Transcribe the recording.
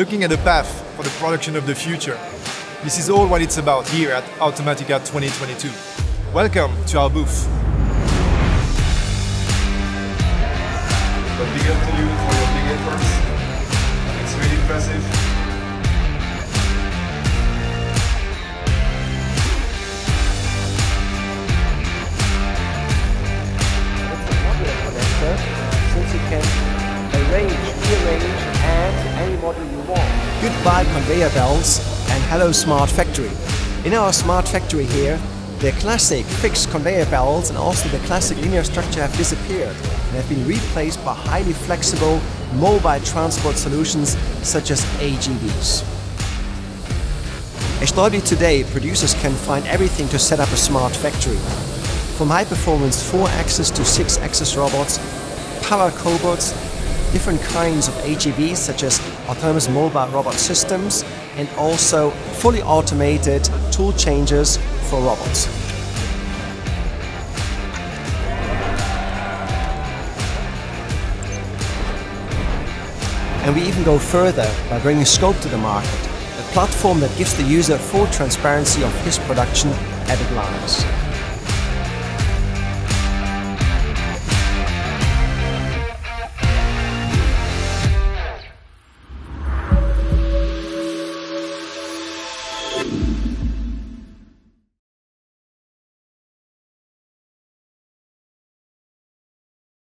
looking at the path for the production of the future. This is all what it's about here at Automatica 2022. Welcome to our booth. But big up to you for your big efforts. It's really impressive. Since you can rearrange, add any model you want. Goodbye conveyor belts and hello smart factory. In our smart factory here, the classic fixed conveyor belts and also the classic linear structure have disappeared and have been replaced by highly flexible mobile transport solutions such as AGVs. At Scope today, producers can find everything to set up a smart factory. From high-performance 4-axis to 6-axis robots, power cobots, different kinds of AGVs such as autonomous mobile robot systems, and also fully automated tool changes for robots. And we even go further by bringing Scope to the market, a platform that gives the user full transparency of his production at a glance.